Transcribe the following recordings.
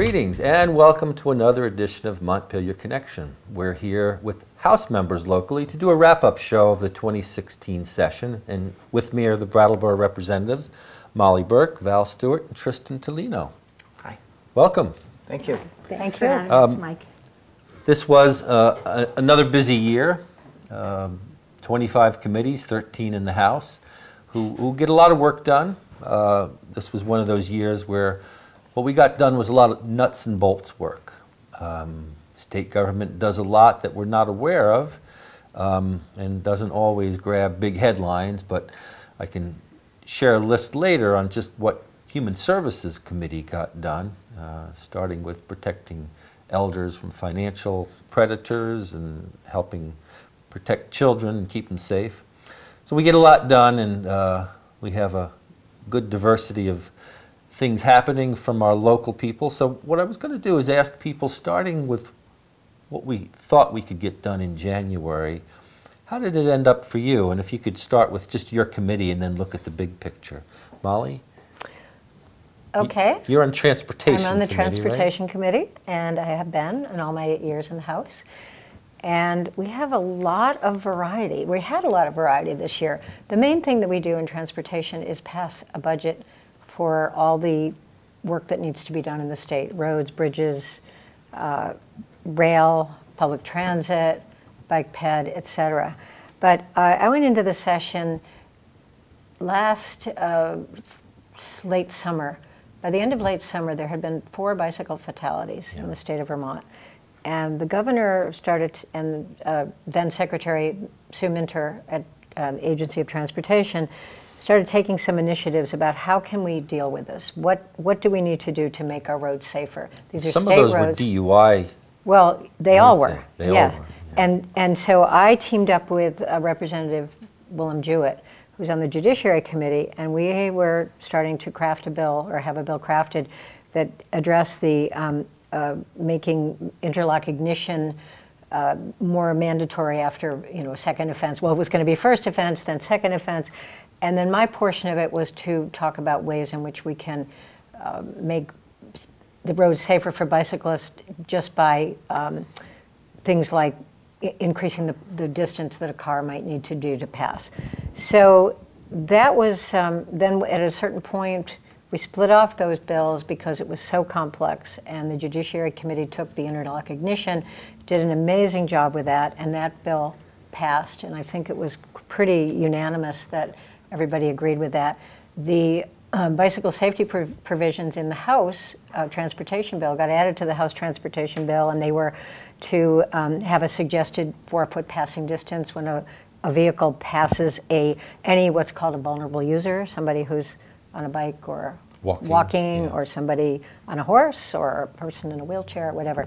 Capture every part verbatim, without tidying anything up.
Greetings and welcome to another edition of Montpelier Connection. We're here with House members locally to do a wrap-up show of the twenty sixteen session, and with me are the Brattleboro representatives, Molly Burke, Val Stewart, and Tristan Tolino. Hi. Welcome. Thank you. Thanks, Thanks for having us, um, Mike. This was uh, a, another busy year, um, twenty-five committees, thirteen in the House, who, who get a lot of work done. Uh, this was one of those years where what we got done was a lot of nuts and bolts work. Um, state government does a lot that we're not aware of um, and doesn't always grab big headlines, but I can share a list later on just what Human Services Committee got done, uh, starting with protecting elders from financial predators and helping protect children and keep them safe. So we get a lot done, and uh, we have a good diversity of things happening from our local people. So what I was going to do is ask people, starting with what we thought we could get done in January, how did it end up for you? And if you could start with just your committee and then look at the big picture. Molly? Okay. You're on Transportation. I'm on the Transportation Committee, and I have been in all my eight years in the House. And we have a lot of variety. We had a lot of variety this year. The main thing that we do in transportation is pass a budget for all the work that needs to be done in the state: roads, bridges, uh, rail, public transit, bike ped, et cetera. But uh, I went into the session last uh, late summer. By the end of late summer, there had been four bicycle fatalities yeah. in the state of Vermont. And the governor started, and uh, then Secretary Sue Minter at um, Agency of Transportation started taking some initiatives about how can we deal with this? What what do we need to do to make our roads safer? These are some state roads. Some of those roads were D U I. Well, they all were. They, they yeah. all were. Yeah. And and so I teamed up with uh, Representative Willem Jewett, who's on the Judiciary Committee, and we were starting to craft a bill, or have a bill crafted, that addressed the um, Uh, making interlock ignition uh, more mandatory after, you know, second offense. Well, it was going to be first offense, then second offense. And then my portion of it was to talk about ways in which we can uh, make the roads safer for bicyclists just by um, things like I increasing the, the distance that a car might need to do to pass. So that was, um, then at a certain point, we split off those bills because it was so complex, and the Judiciary Committee took the interlock ignition, did an amazing job with that, and that bill passed, and I think it was pretty unanimous that everybody agreed with that. The um, bicycle safety prov provisions in the House uh, Transportation Bill got added to the House Transportation Bill, and they were to um, have a suggested four-foot passing distance when a, a vehicle passes a any what's called a vulnerable user, somebody who's on a bike or walking, walking yeah. or somebody on a horse or a person in a wheelchair or whatever.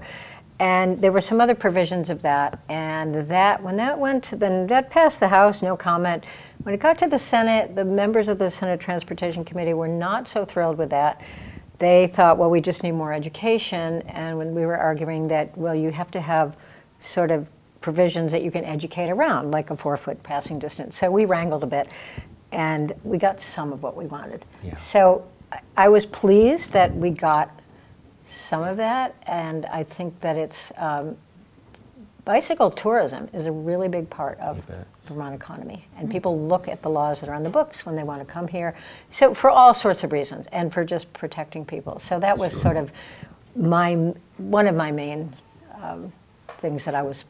And there were some other provisions of that, and that when that went to, then that passed the House, no comment. When it got to the Senate, the members of the Senate Transportation Committee were not so thrilled with that. They thought, well, we just need more education, and when we were arguing that, well, you have to have sort of provisions that you can educate around, like a four-foot passing distance. So we wrangled a bit, and we got some of what we wanted. Yeah. So I was pleased that we got some of that, and I think that it's, um, bicycle tourism is a really big part of the Vermont economy, and mm-hmm. people look at the laws that are on the books when they want to come here, so for all sorts of reasons, and for just protecting people. So that was sure. sort of my, one of my main um, things that I was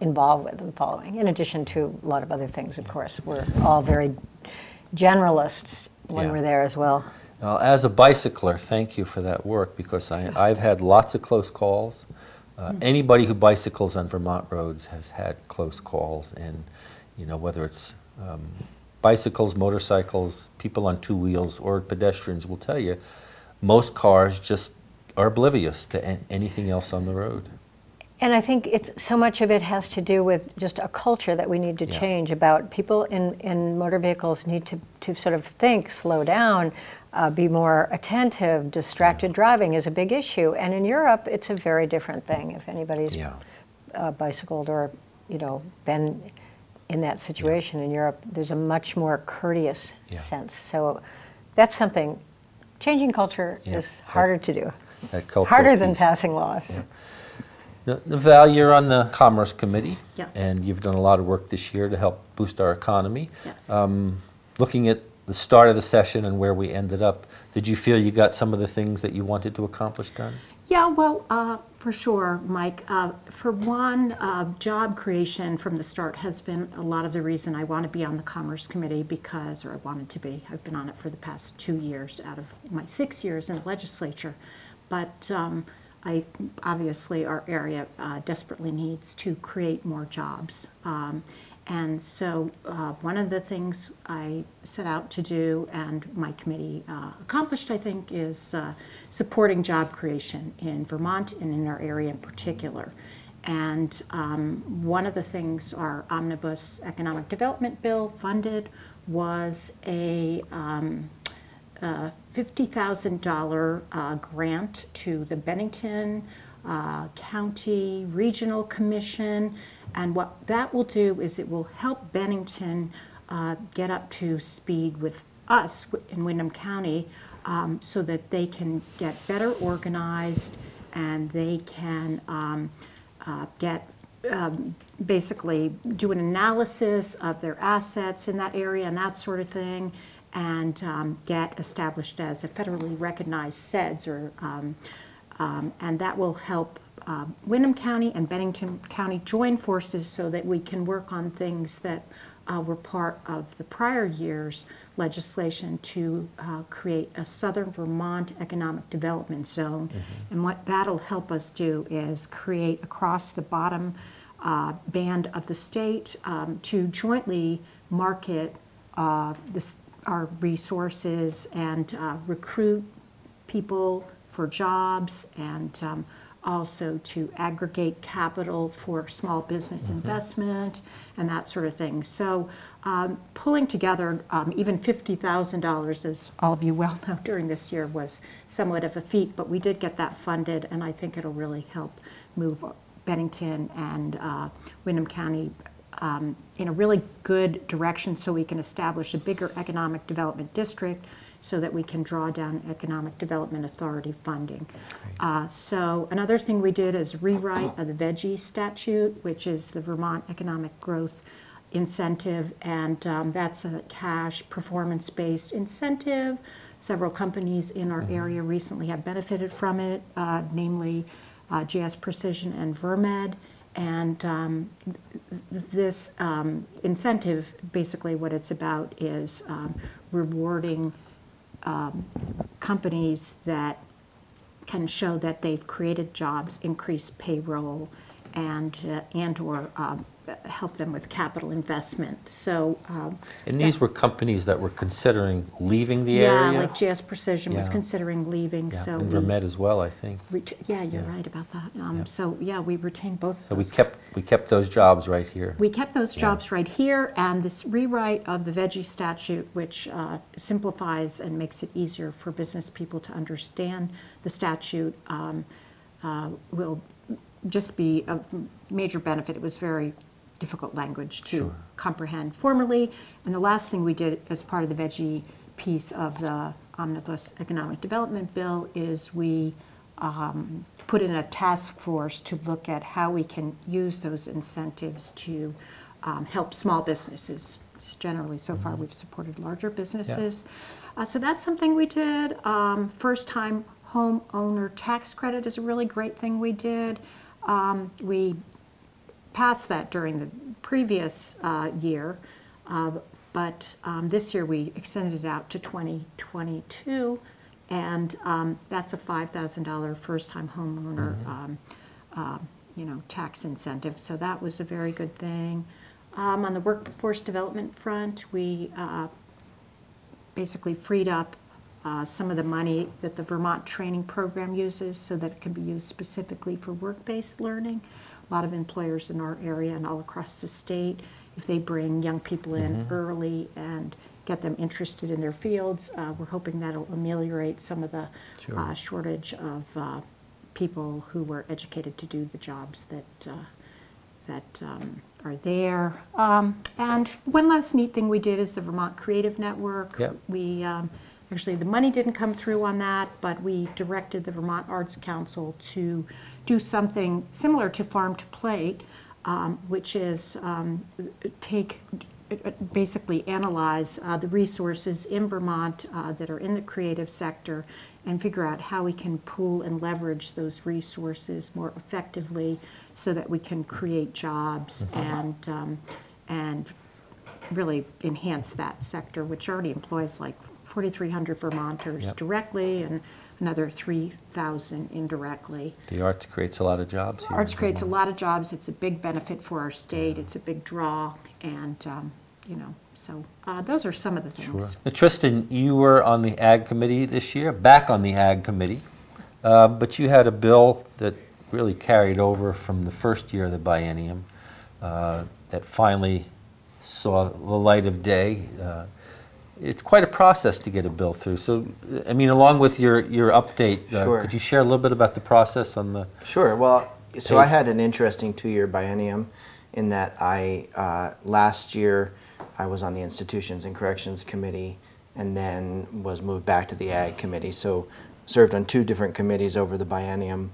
involved with and following, in addition to a lot of other things, of course. We're all very generalists when yeah. we're there as well. Well, as a bicycler, thank you for that work, because I, I've had lots of close calls. Uh, mm-hmm. Anybody who bicycles on Vermont roads has had close calls, and you know, whether it's um, bicycles, motorcycles, people on two wheels, or pedestrians will tell you, most cars just are oblivious to an anything else on the road. And I think it's so much of it has to do with just a culture that we need to yeah. change about people in, in motor vehicles need to, to sort of think, slow down, uh, be more attentive. Distracted yeah. driving is a big issue. And in Europe, it's a very different thing. If anybody's yeah. uh, bicycled or, you know, been in that situation yeah. in Europe, there's a much more courteous yeah. sense. So that's something. Changing culture yeah. is harder to do. Harder than piece. Passing laws. Yeah. Val, you're on the Commerce Committee, yeah. and you've done a lot of work this year to help boost our economy. Yes. Um, looking at the start of the session and where we ended up, did you feel you got some of the things that you wanted to accomplish done? Yeah, well, uh, for sure, Mike. Uh, for one, uh, job creation from the start has been a lot of the reason I want to be on the Commerce Committee because, or I wanted to be, I've been on it for the past two years out of my six years in the legislature. But um, I, obviously, our area uh, desperately needs to create more jobs. Um, and so uh, one of the things I set out to do and my committee uh, accomplished, I think, is uh, supporting job creation in Vermont and in our area in particular. And um, one of the things our Omnibus Economic Development Bill funded was a um, uh, fifty thousand dollar uh, grant to the Bennington uh, County Regional Commission, and what that will do is it will help Bennington uh, get up to speed with us in Windham County um, so that they can get better organized and they can um, uh, get um, basically do an analysis of their assets in that area and that sort of thing, and um, get established as a federally recognized S E D S, or, um, um, and that will help uh, Windham County and Bennington County join forces so that we can work on things that uh, were part of the prior year's legislation to uh, create a Southern Vermont Economic Development Zone. Mm-hmm. And what that'll help us do is create across the bottom uh, band of the state um, to jointly market uh, the our resources and uh, recruit people for jobs, and um, also to aggregate capital for small business mm-hmm. investment and that sort of thing. So um, pulling together um, even fifty thousand dollars, as all of you well know, during this year was somewhat of a feat, but we did get that funded, and I think it'll really help move Bennington and uh, Windham County Um, in a really good direction so we can establish a bigger economic development district so that we can draw down economic development authority funding. Uh, so another thing we did is rewrite of the Veggie statute, which is the Vermont Economic Growth Incentive, and um, that's a cash performance-based incentive. Several companies in our area recently have benefited from it, uh, namely uh, G S Precision and Vermed. And um, this um, incentive, basically what it's about is um, rewarding um, companies that can show that they've created jobs, increased payroll, and uh, and or um, help them with capital investment. So um, and these that, were companies that were considering leaving the yeah, area. Yeah, like G S Precision yeah. was considering leaving. Yeah. So and Vermed as well, I think. Yeah, you're yeah. right about that. Um, yeah. So yeah, we retained both. So of those. we kept we kept those jobs right here. We kept those yeah. jobs right here, and this rewrite of the Veggie statute, which uh, simplifies and makes it easier for business people to understand the statute, um, uh, will just be a major benefit. It was very difficult language to sure. comprehend formally. And the last thing we did as part of the Veggie piece of the Omnibus Economic Development Bill is we um, put in a task force to look at how we can use those incentives to um, help small businesses. Just generally, so mm-hmm. far, we've supported larger businesses. Yeah. Uh, so that's something we did. Um, first time homeowner tax credit is a really great thing we did. Um, we passed that during the previous uh, year, uh, but um, this year we extended it out to twenty twenty-two, and um, that's a five thousand dollar first-time homeowner, mm-hmm. um, uh, you know, tax incentive. So that was a very good thing. Um, on the workforce development front, we uh, basically freed up uh, some of the money that the Vermont training program uses so that it can be used specifically for work-based learning. A lot of employers in our area and all across the state, if they bring young people in mm-hmm. early and get them interested in their fields, uh, we're hoping that'll ameliorate some of the sure. uh, shortage of uh, people who were educated to do the jobs that uh, that um, are there. Um, and one last neat thing we did is the Vermont Creative Network. Yep. We um, Actually, the money didn't come through on that, but we directed the Vermont Arts Council to do something similar to Farm to Plate, um, which is um, take, basically analyze uh, the resources in Vermont uh, that are in the creative sector and figure out how we can pool and leverage those resources more effectively so that we can create jobs and, um, and really enhance that sector, which already employs like forty-three hundred Vermonters yep. directly and another three thousand indirectly. The arts creates a lot of jobs. Here arts creates a lot of jobs. It's a big benefit for our state. Yeah. It's a big draw, and um, you know, so uh, those are some of the things. Sure. Now, Tristan, you were on the Ag Committee this year, back on the Ag Committee, uh, but you had a bill that really carried over from the first year of the biennium uh, that finally saw the light of day. Uh, It's quite a process to get a bill through. So, I mean, along with your, your update, uh, sure. could you share a little bit about the process on the... Sure. Well, so I had an interesting two-year biennium in that I, uh, last year, I was on the Institutions and Corrections Committee and then was moved back to the Ag Committee. So, served on two different committees over the biennium.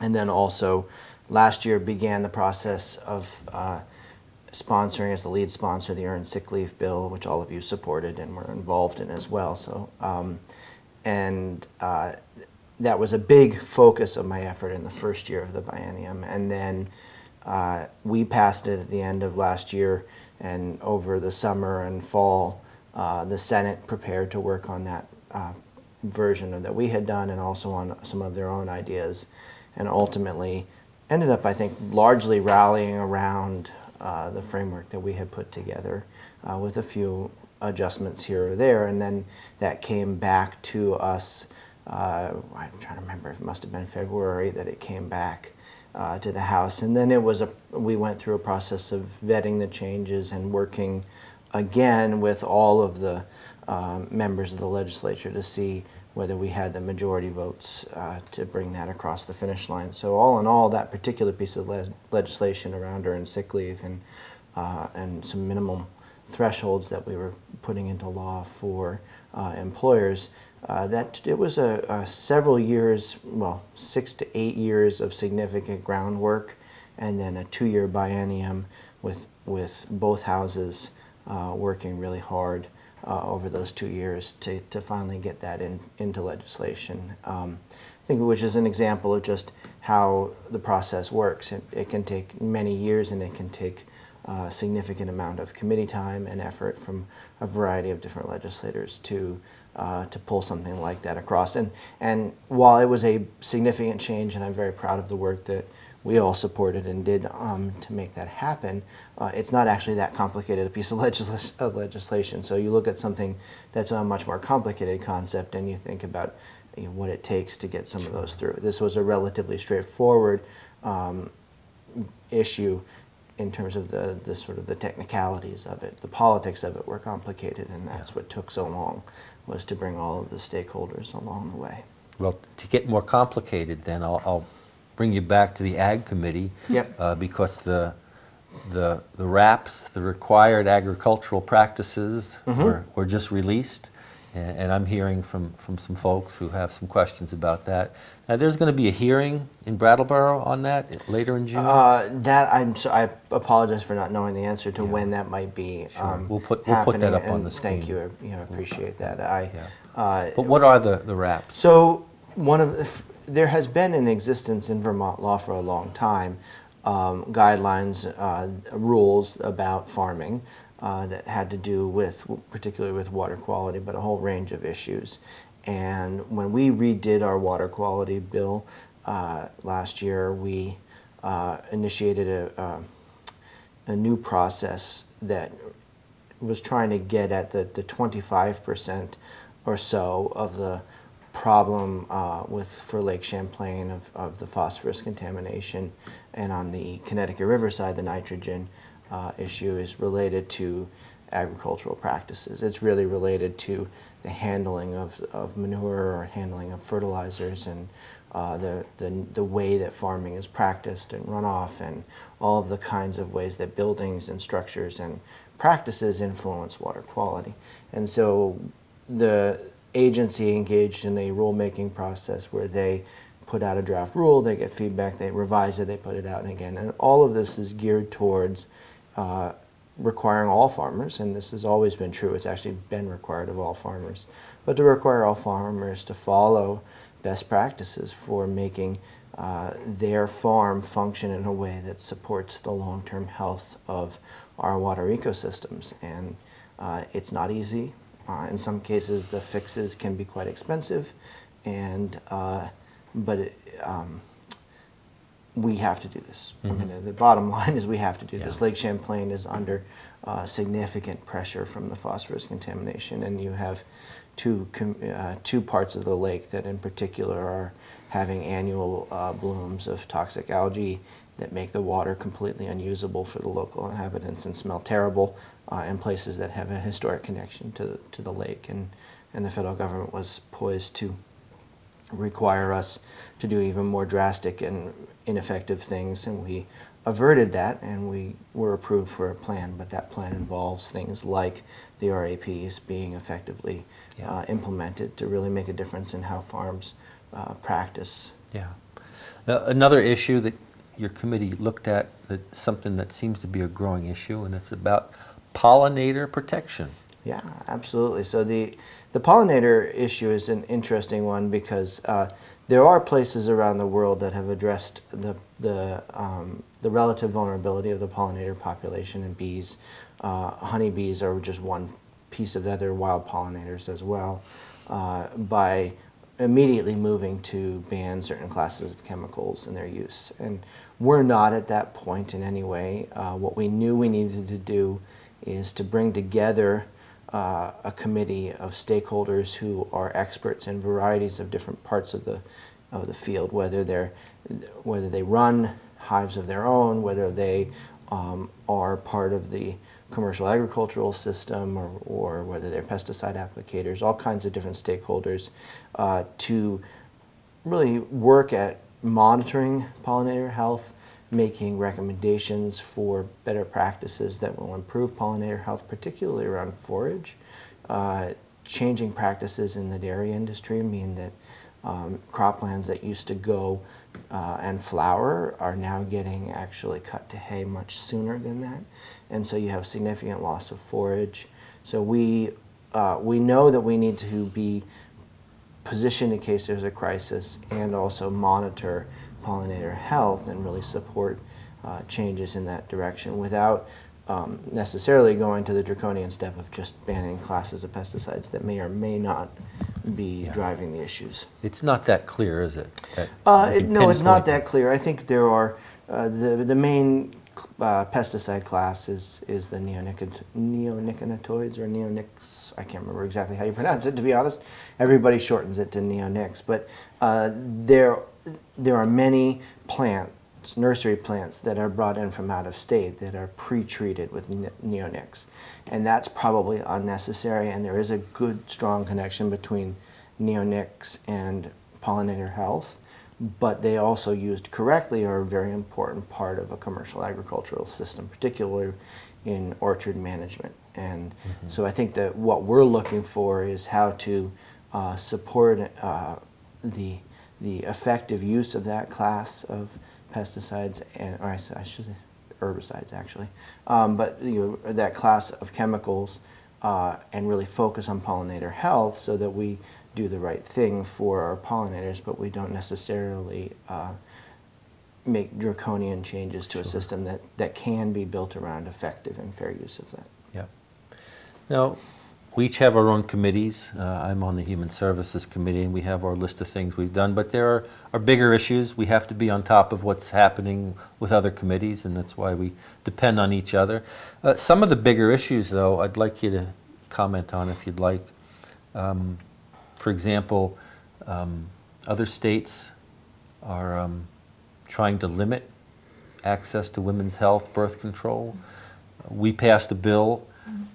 And then also, last year began the process of... Uh, sponsoring as the lead sponsor the Earned Sick Leave Bill, which all of you supported and were involved in as well. So, um, and uh, that was a big focus of my effort in the first year of the biennium. And then uh, we passed it at the end of last year, and over the summer and fall, uh, the Senate prepared to work on that uh, version of that we had done, and also on some of their own ideas, and ultimately ended up, I think, largely rallying around Uh, the framework that we had put together uh, with a few adjustments here or there, and then that came back to us, uh, I'm trying to remember, it must have been February that it came back uh, to the House, and then it was a, we went through a process of vetting the changes and working again with all of the um, members of the legislature to see whether we had the majority votes uh, to bring that across the finish line. So all in all, that particular piece of le legislation around earned sick leave and, uh, and some minimum thresholds that we were putting into law for uh, employers, uh, that it was a, a several years, well, six to eight years of significant groundwork, and then a two-year biennium with, with both houses uh, working really hard Uh, over those two years to, to finally get that in, into legislation. Um, I think which is an example of just how the process works. It, it can take many years, and it can take a significant amount of committee time and effort from a variety of different legislators to uh, to pull something like that across. And, and while it was a significant change, and I'm very proud of the work that we all supported and did um, to make that happen, uh, it's not actually that complicated a piece of, legisl of legislation. So you look at something that's a much more complicated concept, and you think about you know, what it takes to get some of those through. This was a relatively straightforward um, issue in terms of the, the sort of the technicalities of it. The politics of it were complicated, and that's what took so long, was to bring all of the stakeholders along the way. Well, to get more complicated, then I'll, I'll bring you back to the Ag Committee, yep. uh, because the, the, the R A Ps, the required agricultural practices, mm-hmm. were, were just released, and, and I'm hearing from, from some folks who have some questions about that. Now, there's going to be a hearing in Brattleboro on that later in June? Uh, that, I'm so, I apologize for not knowing the answer to yeah. when that might be sure. um, We'll put We'll put that up on the screen. Thank you, I you know, appreciate that. I, yeah. uh, but what are the, the R A Ps? So, one of the... There has been in existence in Vermont law for a long time um, guidelines, uh, rules about farming uh, that had to do with, particularly with water quality, but a whole range of issues. And when we redid our water quality bill uh, last year, we uh, initiated a, a, a new process that was trying to get at the, the twenty-five percent or so of the problem uh, with for Lake Champlain of, of the phosphorus contamination, and on the Connecticut River side, the nitrogen uh, issue is related to agricultural practices. It's really related to the handling of, of manure or handling of fertilizers, and uh, the, the, the way that farming is practiced, and runoff, and all of the kinds of ways that buildings and structures and practices influence water quality. And so the agency engaged in a rulemaking process where they put out a draft rule, they get feedback, they revise it, they put it out and again. And all of this is geared towards uh, requiring all farmers, and this has always been true, it's actually been required of all farmers, but to require all farmers to follow best practices for making uh, their farm function in a way that supports the long-term health of our water ecosystems. And uh, it's not easy. Uh, in some cases, the fixes can be quite expensive, and uh, but it, um, we have to do this. Mm-hmm. I mean, the bottom line is we have to do yeah. this. Lake Champlain is under uh, significant pressure from the phosphorus contamination, and you have two com uh, two parts of the lake that in particular are having annual uh, blooms of toxic algae that make the water completely unusable for the local inhabitants and smell terrible uh, in places that have a historic connection to, to the lake. And, and the federal government was poised to require us to do even more drastic and ineffective things, and we averted that, and we were approved for a plan, but that plan involves things like the R A Ps being effectively yeah. uh, implemented to really make a difference in how farms uh, practice. Yeah. Uh, another issue that your committee looked at, that something that seems to be a growing issue, and it's about pollinator protection. Yeah, absolutely. So the, the pollinator issue is an interesting one because uh, there are places around the world that have addressed the, the, um, the relative vulnerability of the pollinator population in bees. Uh, honeybees are just one piece of that. They're wild pollinators as well, uh, by immediately moving to ban certain classes of chemicals and their use. And we're not at that point in any way. Uh, what we knew we needed to do is to bring together Uh, a committee of stakeholders who are experts in varieties of different parts of the of the field, whether they're whether they run hives of their own, whether they um, are part of the commercial agricultural system, or, or whether they're pesticide applicators, all kinds of different stakeholders, uh, to really work at monitoring pollinator health, making recommendations for better practices that will improve pollinator health, particularly around forage. Uh, changing practices in the dairy industry mean that um, croplands that used to go uh, and flower are now getting actually cut to hay much sooner than that. And so you have significant loss of forage. So we, uh, we know that we need to be positioned in case there's a crisis and also monitor pollinator health and really support uh, changes in that direction without um, necessarily going to the draconian step of just banning classes of pesticides that may or may not be yeah. driving the issues. It's not that clear, is it? That, uh, it no, it's not that clear. I think there are uh, the, the main uh, pesticide class is, is the neonicot neonicotinoids or neonics. I can't remember exactly how you pronounce it, to be honest. Everybody shortens it to neonics, but uh, there There are many plants, nursery plants, that are brought in from out of state that are pre-treated with neonics. And that's probably unnecessary, and there is a good, strong connection between neonics and pollinator health, but they also, used correctly, are a very important part of a commercial agricultural system, particularly in orchard management. And mm-hmm. so I think that what we're looking for is how to uh, support uh, the the effective use of that class of pesticides, and, or I should say herbicides actually, um, but you know, that class of chemicals, uh, and really focus on pollinator health so that we do the right thing for our pollinators, but we don't necessarily uh, make draconian changes to sure. a system that, that can be built around effective and fair use of that. Yeah. Now, we each have our own committees. Uh, I'm on the Human Services Committee, and we have our list of things we've done, but there are, are bigger issues. We have to be on top of what's happening with other committees, and that's why we depend on each other. Uh, some of the bigger issues, though, I'd like you to comment on if you'd like. Um, for example, um, other states are um, trying to limit access to women's health, birth control. We passed a bill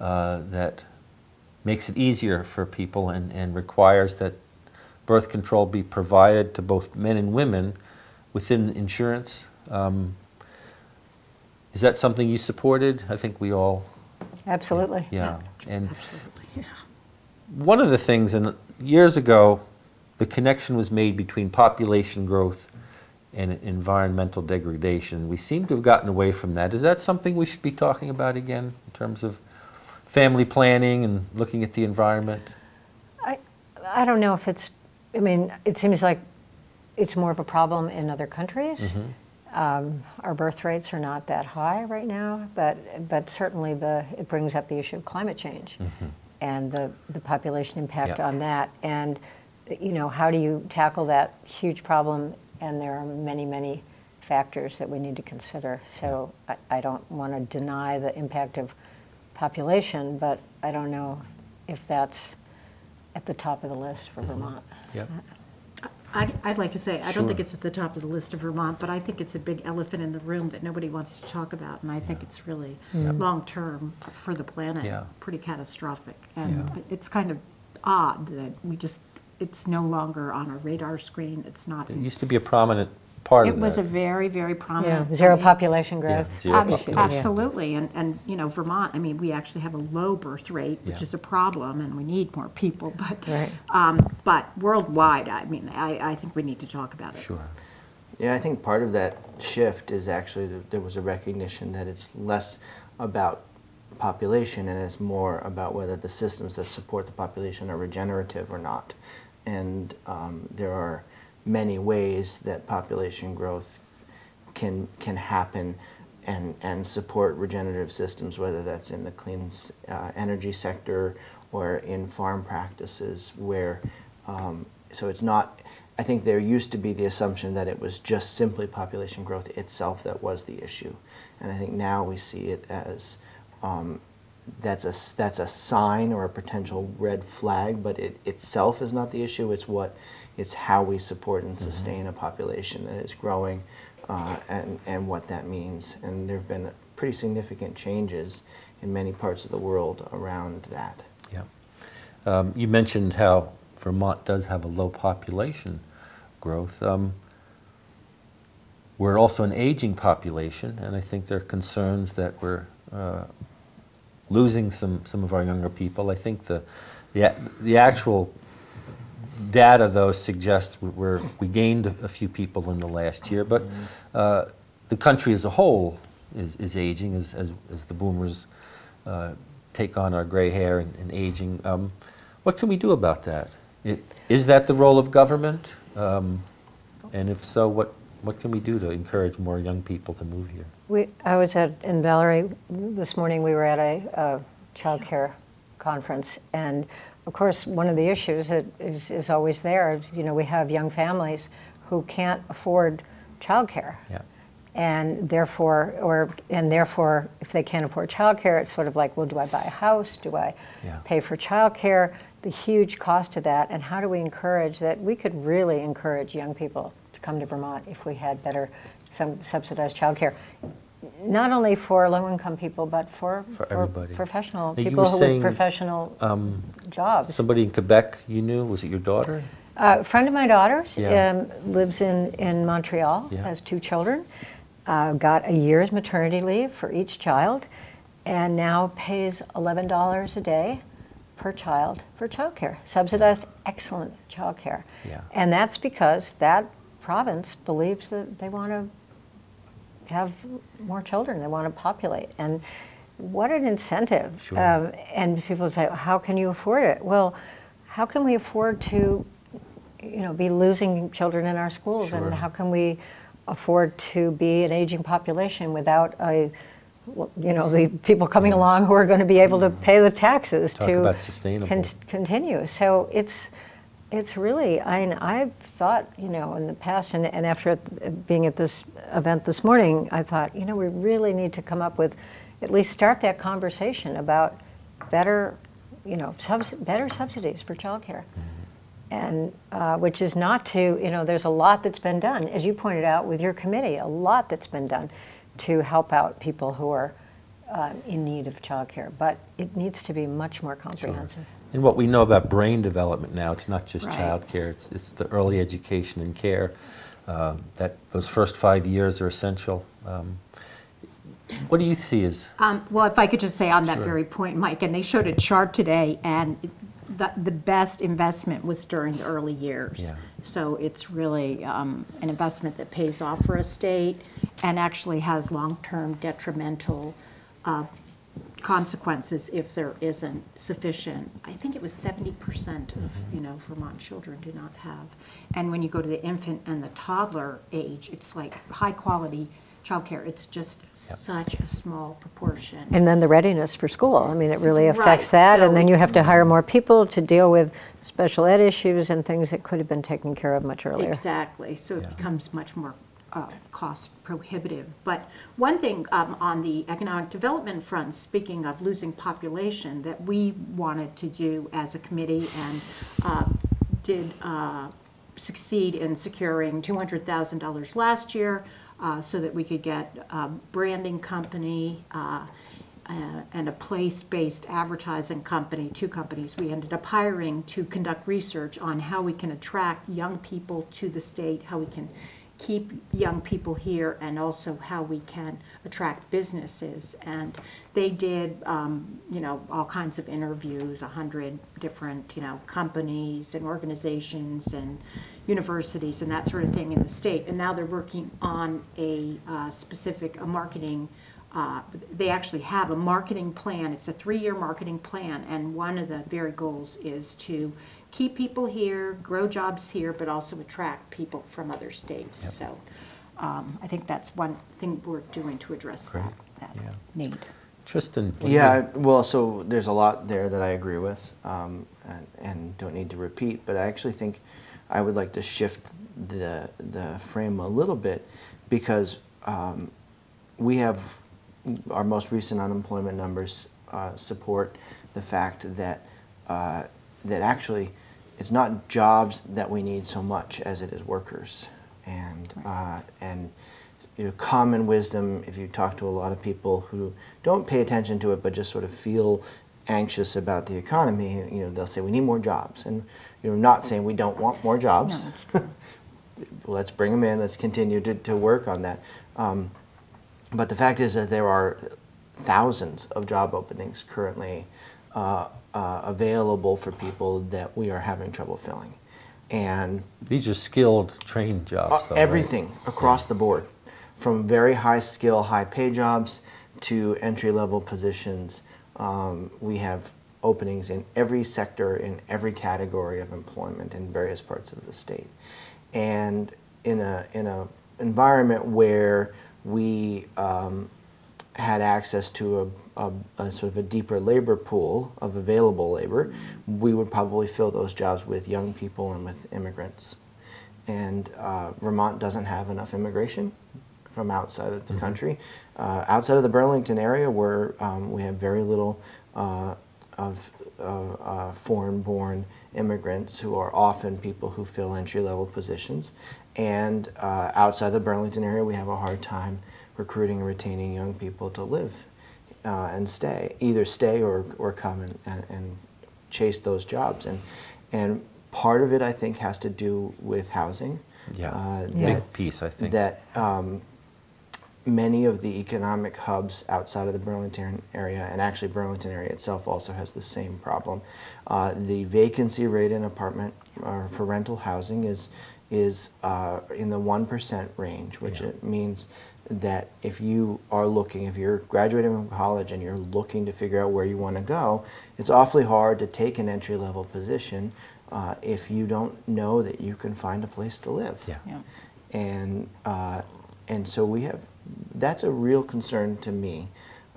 uh, that makes it easier for people and, and requires that birth control be provided to both men and women within insurance. Um, is that something you supported? I think we all... Absolutely. Yeah. yeah. And Absolutely, yeah. one of the things, and years ago, the connection was made between population growth and environmental degradation. We seem to have gotten away from that. Is that something we should be talking about again in terms of family planning and looking at the environment? I, I don't know if it's, I mean, it seems like it's more of a problem in other countries. Mm-hmm. Um, our birth rates are not that high right now, but, but certainly the, it brings up the issue of climate change mm-hmm. and the, the population impact yeah. on that. And, you know, how do you tackle that huge problem? And there are many, many factors that we need to consider. So I, I don't want to deny the impact of population, but I don't know if that's at the top of the list for Vermont. Yep. I, I'd like to say, I sure. don't think it's at the top of the list of Vermont, but I think it's a big elephant in the room that nobody wants to talk about, and I think yeah. it's really yep. long-term for the planet, yeah. pretty catastrophic. And yeah. it's kind of odd that we just, it's no longer on a radar screen. It's not. It used to be a prominent part of it. It was a very, very prominent. Yeah. Zero I mean, population growth. Yeah, zero ab population. Absolutely. And, and, you know, Vermont, I mean, we actually have a low birth rate, which yeah. is a problem, and we need more people. But right. um, but worldwide, I mean, I, I think we need to talk about it. Sure. Yeah, I think part of that shift is actually that there was a recognition that it's less about population and it's more about whether the systems that support the population are regenerative or not. And um, there are many ways that population growth can can happen and, and support regenerative systems, whether that's in the clean uh, energy sector or in farm practices where, um, so it's not, I think there used to be the assumption that it was just simply population growth itself that was the issue. And I think now we see it as um, That's a, that's a sign or a potential red flag, but it itself is not the issue. It's what, it's how we support and sustain mm-hmm. a population that is growing uh, and, and what that means. And there have been pretty significant changes in many parts of the world around that. Yeah. Um, you mentioned how Vermont does have a low population growth. Um, we're also an aging population, and I think there are concerns that we're uh, losing some, some of our younger people. I think the, the, the actual data, though, suggests we're, we gained a few people in the last year, but uh, the country as a whole is, is aging as, as, as the boomers uh, take on our gray hair and, and aging. Um, what can we do about that? Is that the role of government? Um, and if so, what, what can we do to encourage more young people to move here? We, I was at, in Valerie this morning, we were at a uh, child care conference, and of course one of the issues that is, is always there is, you know, we have young families who can't afford child care. Yeah. And therefore, or, and therefore, if they can't afford child care, it's sort of like, well, do I buy a house? Do I yeah. pay for child care? The huge cost of that, and how do we encourage that? We could really encourage young people come to Vermont if we had better some subsidized childcare, not only for low-income people, but for, for, everybody. for professional now people who saying, with professional um, jobs. Somebody in Quebec you knew, was it your daughter? Uh, a friend of my daughter's yeah. um, lives in, in Montreal, yeah. has two children, uh, got a year's maternity leave for each child, and now pays eleven dollars a day per child for childcare, subsidized excellent childcare. Yeah. And that's because that province believes that they want to have more children, they want to populate. And what an incentive. Sure. Um, and people say, how can you afford it? Well, how can we afford to, you know, be losing children in our schools? Sure. And how can we afford to be an aging population without a, you know, the people coming yeah. along who are going to be able to pay the taxes Talk to about sustainable. Con continue. So it's, It's really, I mean, I've thought, you know, in the past, and, and after being at this event this morning, I thought, you know, we really need to come up with, at least start that conversation about better, you know, subs better subsidies for childcare, and uh, which is not to, you know, there's a lot that's been done, as you pointed out with your committee, a lot that's been done to help out people who are uh, in need of childcare, but it needs to be much more comprehensive. Sure. And what we know about brain development now, it's not just right. child care, it's, it's the early education and care. Uh, that those first five years are essential. Um, what do you see as... Um, well, if I could just say on sure. that very point, Mike, and they showed a chart today, and the, the best investment was during the early years. Yeah. So it's really um, an investment that pays off for a state and actually has long-term detrimental uh, consequences if there isn't sufficient. I think it was seventy percent of mm-hmm. you know, Vermont children do not have. And when you go to the infant and the toddler age, it's like high-quality childcare. It's just yep. such a small proportion. And then the readiness for school. I mean, it really affects right. that. So and then you have to hire more people to deal with special ed issues and things that could have been taken care of much earlier. Exactly. So yeah. it becomes much more Uh, cost prohibitive. But one thing um, on the economic development front, speaking of losing population, that we wanted to do as a committee and uh, did uh, succeed in securing two hundred thousand dollars last year uh, so that we could get a branding company uh, Uh, and a place-based advertising company, two companies we ended up hiring to conduct research on how we can attract young people to the state, how we can keep young people here, and also how we can attract businesses. And they did, um, you know, all kinds of interviews, a hundred different, you know, companies and organizations and universities and that sort of thing in the state. And now they're working on a uh, specific a marketing Uh, they actually have a marketing plan. It's a three-year marketing plan, and one of the very goals is to keep people here, grow jobs here, but also attract people from other states. Yep. So um, I think that's one thing we're doing to address Great. that, that yeah. need. Tristan. Yeah, I, well, so there's a lot there that I agree with um, and, and don't need to repeat, but I actually think I would like to shift the, the frame a little bit because um, we have our most recent unemployment numbers uh, support the fact that uh, that actually it's not jobs that we need so much as it is workers. And uh, and you know, common wisdom, if you talk to a lot of people who don't pay attention to it but just sort of feel anxious about the economy, you know, they'll say we need more jobs. And you know, not saying we don't want more jobs. No, let's bring them in. Let's continue to, to work on that. Um, But the fact is that there are thousands of job openings currently uh, uh, available for people that we are having trouble filling. And these are skilled, trained jobs, uh, though, everything right? across yeah. the board, from very high skill, high pay jobs to entry level positions. Um, we have openings in every sector, in every category of employment in various parts of the state. And in a in a environment where we um, had access to a, a, a sort of a deeper labor pool of available labor, we would probably fill those jobs with young people and with immigrants. And uh, Vermont doesn't have enough immigration from outside of the mm-hmm. country. Uh, outside of the Burlington area, where um, we have very little uh, of uh, uh, foreign-born immigrants who are often people who fill entry-level positions. And uh, outside the Burlington area, we have a hard time recruiting and retaining young people to live uh, and stay, either stay or, or come and, and, and chase those jobs. And, and part of it, I think, has to do with housing. Yeah, uh, that, big piece, I think. That um, many of the economic hubs outside of the Burlington area, and actually Burlington area itself also has the same problem. Uh, the vacancy rate in apartment uh, for rental housing is is uh, in the one percent range, which yeah. it means that if you are looking, if you're graduating from college and you're looking to figure out where you want to go, it's awfully hard to take an entry-level position uh, if you don't know that you can find a place to live. Yeah. Yeah. And, uh, and so we have, that's a real concern to me.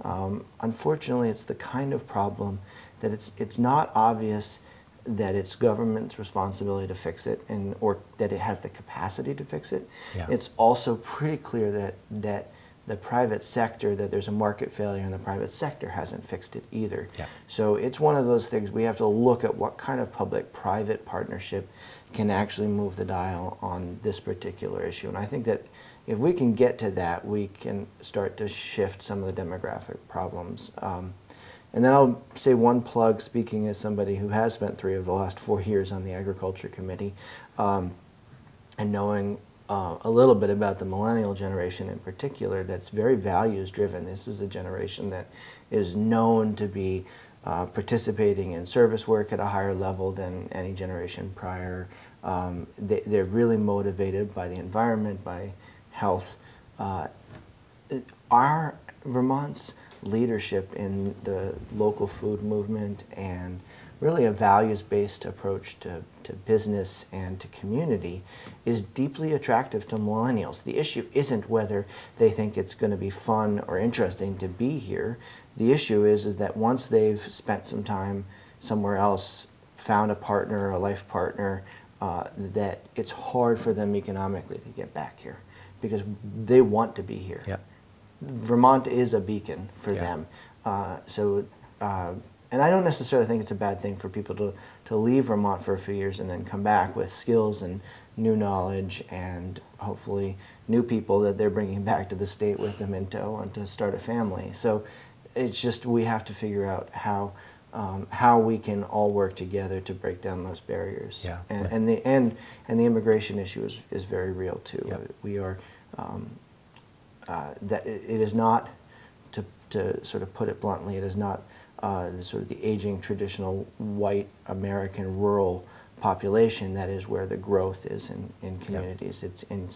Um, unfortunately, it's the kind of problem that it's, it's not obvious that it's government's responsibility to fix it, and or that it has the capacity to fix it. Yeah. It's also pretty clear that that the private sector, that there's a market failure in the private sector, hasn't fixed it either. Yeah. So it's one of those things we have to look at what kind of public-private partnership can actually move the dial on this particular issue. And I think that if we can get to that, we can start to shift some of the demographic problems. Um, And then I'll say one plug, speaking as somebody who has spent three of the last four years on the Agriculture Committee, um, and knowing uh, a little bit about the millennial generation in particular, that's very values driven. This is a generation that is known to be uh, participating in service work at a higher level than any generation prior. Um, they, they're really motivated by the environment, by health. Uh, our Vermont's leadership in the local food movement and really a values-based approach to, to business and to community is deeply attractive to millennials. The issue isn't whether they think it's going to be fun or interesting to be here. The issue is, is that once they've spent some time somewhere else, found a partner, a life partner, uh, that it's hard for them economically to get back here because they want to be here. Yeah. Vermont is a beacon for yeah. them. Uh, so. Uh, And I don't necessarily think it's a bad thing for people to, to leave Vermont for a few years and then come back with skills and new knowledge and hopefully new people that they're bringing back to the state with them in tow and to start a family. So it's just we have to figure out how, um, how we can all work together to break down those barriers. Yeah, and, right. and, the, and, and the immigration issue is, is very real too. Yep. We are, um, uh, that it, it is not, to, to sort of put it bluntly, it is not Uh, the, sort of the aging traditional white American rural population that is where the growth is in, in communities. Yep. It's in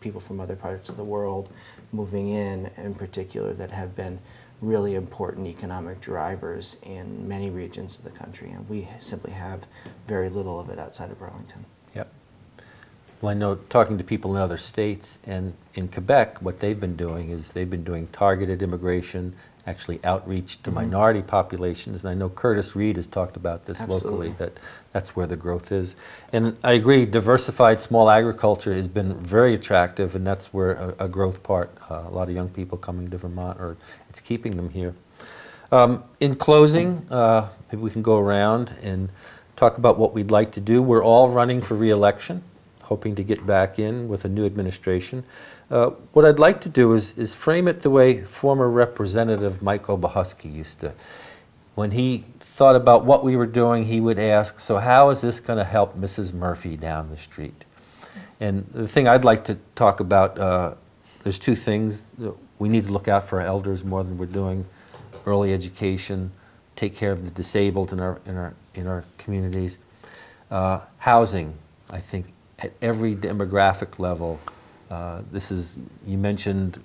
people from other parts of the world moving in, in particular, that have been really important economic drivers in many regions of the country, and we simply have very little of it outside of Burlington. Yep. Well, I know talking to people in other states and in Quebec, what they've been doing is they've been doing targeted immigration, actually outreach to mm-hmm. minority populations. And I know Curtis Reed has talked about this Absolutely. locally, that that's where the growth is. And I agree, diversified small agriculture has been very attractive, and that's where a, a growth part, uh, a lot of young people coming to Vermont, or it's keeping them here. Um, in closing, uh, maybe we can go around and talk about what we'd like to do. We're all running for re-election, hoping to get back in with a new administration. Uh, what I'd like to do is, is frame it the way former Representative Mike Obohusky used to. When he thought about what we were doing, he would ask, so how is this going to help Missus Murphy down the street? And the thing I'd like to talk about, uh, there's two things. We need to look out for our elders more than we're doing. Early education, take care of the disabled in our, in our, in our communities. Uh, housing, I think, at every demographic level. Uh, this is, you mentioned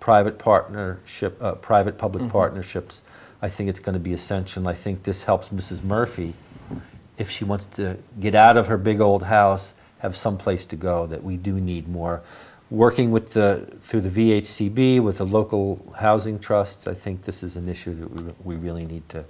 private partnership, uh, private public mm-hmm. partnerships. I think it's going to be essential. I think this helps Missus Murphy, if she wants to get out of her big old house, have some place to go, that we do need more. Working with the, through the V H C B, with the local housing trusts, I think this is an issue that we, we really need to,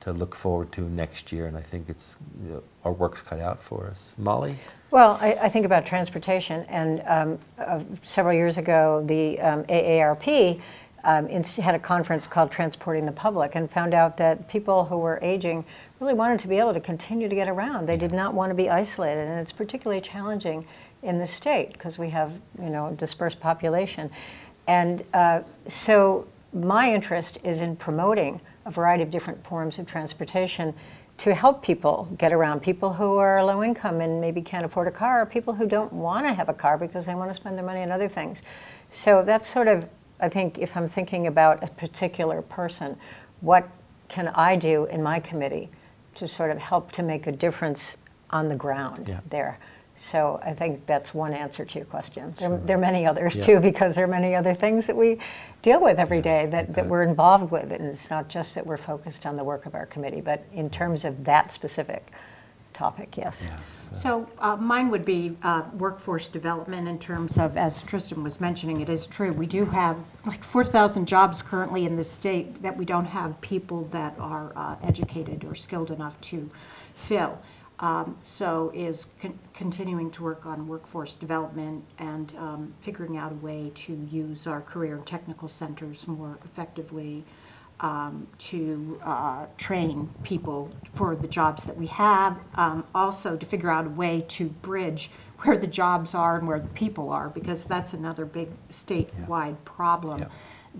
to look forward to next year, and I think it's, you know, our work's cut out for us. Molly? Well, I, I think about transportation, and um, uh, several years ago, the um, A A R P um, had a conference called Transporting the Public, and found out that people who were aging really wanted to be able to continue to get around. They did not want to be isolated, and it's particularly challenging in the state because we have, you know, a dispersed population. And uh, so my interest is in promoting a variety of different forms of transportation to help people get around, people who are low income and maybe can't afford a car, or people who don't want to have a car because they want to spend their money on other things. So that's sort of, I think, if I'm thinking about a particular person, what can I do in my committee to sort of help to make a difference on the ground yeah. there? So I think that's one answer to your question. There, sure. there are many others, yeah. too, because there are many other things that we deal with every yeah, day that, that we're involved with. And it's not just that we're focused on the work of our committee, but in terms of that specific topic, yes. Yeah. So uh, mine would be uh, workforce development in terms of, as Tristan was mentioning, it is true. We do have like four thousand jobs currently in the state that we don't have people that are uh, educated or skilled enough to fill. Um, so is con continuing to work on workforce development and um, figuring out a way to use our career and technical centers more effectively um, to uh, train people for the jobs that we have. Um, also to figure out a way to bridge where the jobs are and where the people are, because that's another big statewide yeah. problem yeah.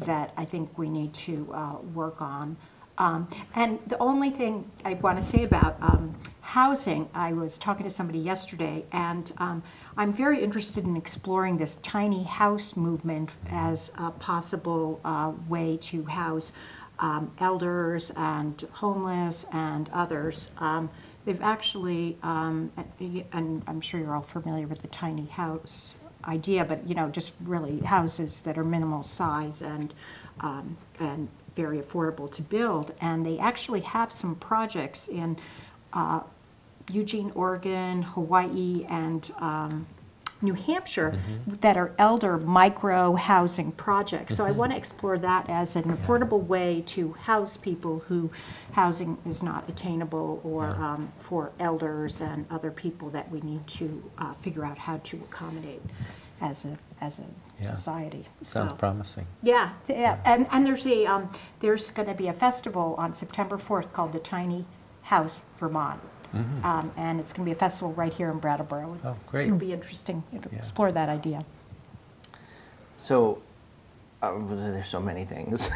that I think we need to uh, work on. Um, and the only thing I want to say about um, housing, I was talking to somebody yesterday, and um, I'm very interested in exploring this tiny house movement as a possible uh, way to house um, elders and homeless and others. Um, they've actually, um, and I'm sure you're all familiar with the tiny house idea, but you know, just really houses that are minimal size and um, and very affordable to build. And they actually have some projects in uh, Eugene, Oregon, Hawaii, and um, New Hampshire mm-hmm. that are elder micro housing projects. Mm-hmm. So I want to explore that as an affordable way to house people who housing is not attainable, or yeah. um, for elders and other people that we need to uh, figure out how to accommodate as a as a yeah. society. Sounds so promising. Yeah, yeah. yeah. And, and there's a um, there's going to be a festival on September fourth called the Tiny House Vermont. Mm-hmm. um, and it's going to be a festival right here in Brattleboro. Oh, great. It'll be interesting to yeah. explore that idea. So, uh, there's so many things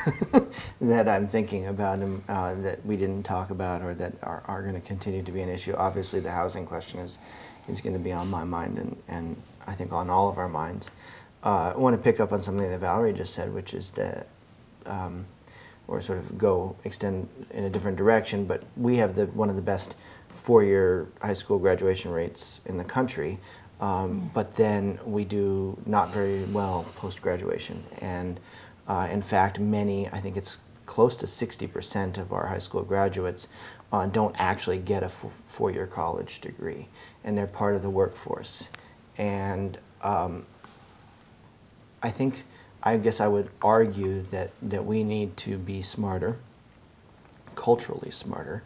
that I'm thinking about um, uh, that we didn't talk about, or that are, are going to continue to be an issue. Obviously, the housing question is, is going to be on my mind, and, and I think on all of our minds. Uh, I want to pick up on something that Valerie just said, which is that um, or sort of go extend in a different direction, but we have the one of the best four-year high school graduation rates in the country, um, but then we do not very well post-graduation. And uh, in fact, many, I think it's close to sixty percent of our high school graduates uh, don't actually get a four-year college degree, and they're part of the workforce. And um, I think, I guess I would argue that, that we need to be smarter, culturally smarter,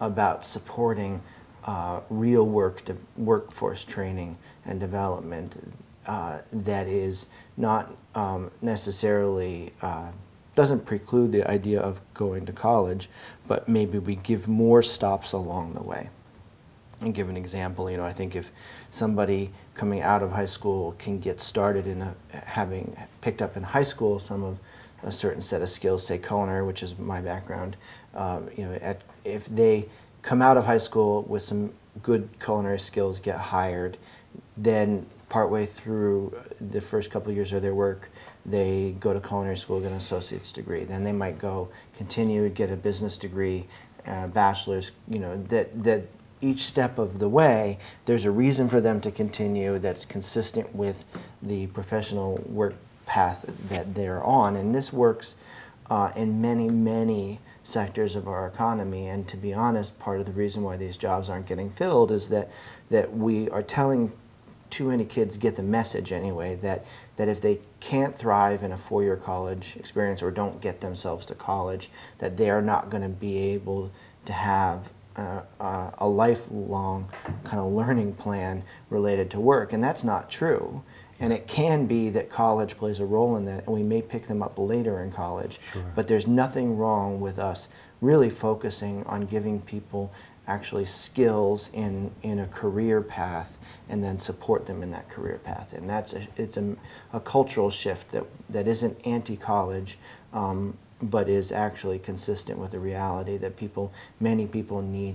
about supporting uh, real work de workforce training and development uh, that is not um, necessarily, uh, doesn't preclude the idea of going to college, but maybe we give more stops along the way. And give an example, you know, I think if somebody coming out of high school can get started in a, having picked up in high school some of a certain set of skills, say culinary, which is my background, um, you know, at, if they come out of high school with some good culinary skills, get hired, then partway through the first couple of years of their work, they go to culinary school, get an associate's degree. Then they might go continue, get a business degree, uh, bachelor's, you know, that, that each step of the way, there's a reason for them to continue that's consistent with the professional work path that they're on. And this works uh, in many, many sectors of our economy. And to be honest, part of the reason why these jobs aren't getting filled is that, that we are telling too many kids, get the message anyway, that, that if they can't thrive in a four-year college experience or don't get themselves to college, that they are not going to be able to have Uh, uh, a lifelong kind of learning plan related to work, and that's not true. And it can be that college plays a role in that, and we may pick them up later in college, sure. but there's nothing wrong with us really focusing on giving people actually skills in, in a career path, and then support them in that career path. And that's a, it's a, a cultural shift that, that isn't anti-college, um, but is actually consistent with the reality that people, many people need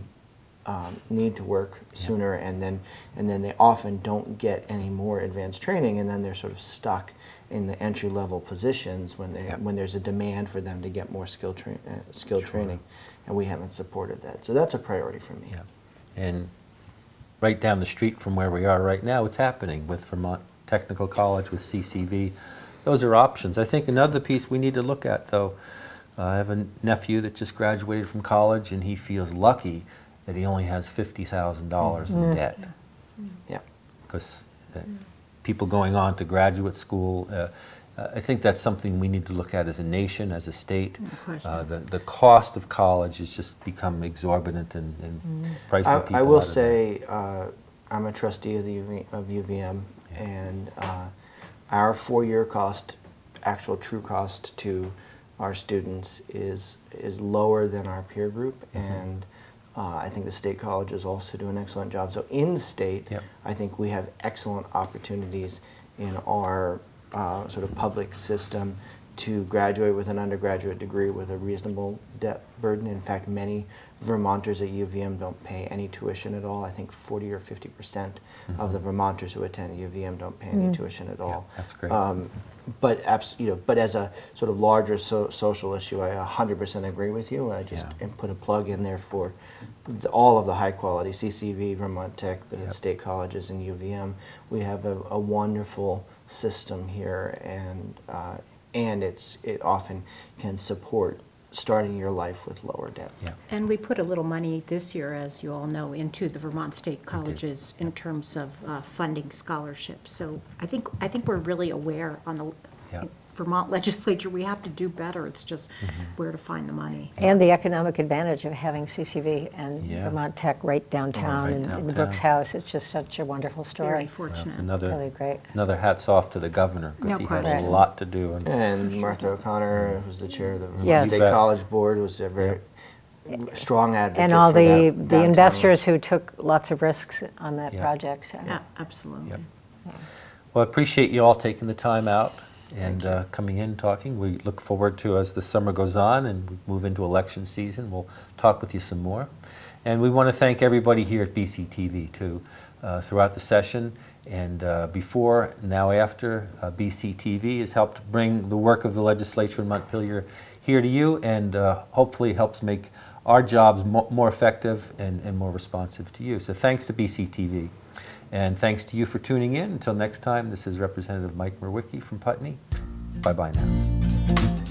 um, need to work yeah. sooner, and then and then they often don't get any more advanced training, and then they're sort of stuck in the entry level positions when they yeah. when there's a demand for them to get more skill tra uh, skill sure. training, and we haven't supported that. So that's a priority for me. Yeah. And right down the street from where we are right now, it's happening with Vermont Technical College, with C C V. Those are options. I think another piece we need to look at, though, uh, I have a nephew that just graduated from college, and he feels lucky that he only has fifty thousand dollars mm-hmm. in debt. Yeah. Because uh, people going on to graduate school, uh, uh, I think that's something we need to look at as a nation, as a state. Uh, the, the cost of college has just become exorbitant in, in mm-hmm. pricing I, people I will out say uh, I'm a trustee of, the U V, of U V M, yeah. and uh, our four-year cost, actual true cost to our students is is lower than our peer group, mm-hmm. and uh, I think the state colleges also do an excellent job. So in state, yep. I think we have excellent opportunities in our uh, sort of public system to graduate with an undergraduate degree with a reasonable debt burden. In fact, many Vermonters at U V M don't pay any tuition at all. I think forty or fifty percent mm-hmm. of the Vermonters who attend U V M don't pay any mm-hmm. tuition at all. Yeah, that's great. Um, but, abs you know, but as a sort of larger so social issue, I one hundred percent agree with you. I just yeah. put a plug in there for the, all of the high quality, C C V, Vermont Tech, the yep. state colleges, and U V M. We have a, a wonderful system here, and uh, and it's it often can support starting your life with lower debt. Yeah. And we put a little money this year, as you all know, into the Vermont State Colleges in terms of uh, funding scholarships. So I think I think we're really aware on the yeah. Vermont legislature we have to do better. It's just mm-hmm. where to find the money. And the economic advantage of having C C V and yeah. Vermont Tech right downtown, right downtown. In, in the Brooks House. It's just such a wonderful story. Very fortunate. Well, another, really great. Another hats off to the governor, because no he question. Had a lot to do. And, and Martha O'Connor, who's the chair of the Vermont yes. State exactly. College Board, was a very yep. strong advocate. And all for the, that, the investors who took lots of risks on that yep. project. So. Yeah, absolutely. Yep. Yeah. Well, I appreciate you all taking the time out and uh, coming in, talking. We look forward to, as the summer goes on and we move into election season, we'll talk with you some more. And we want to thank everybody here at B C T V, too, uh, throughout the session. And uh, before, now after, uh, B C T V has helped bring the work of the legislature in Montpelier here to you, and uh, hopefully helps make our jobs mo more effective and, and more responsive to you. So thanks to B C T V. And thanks to you for tuning in. Until next time, this is Representative Mike Mrowicki from Putney. Bye-bye now.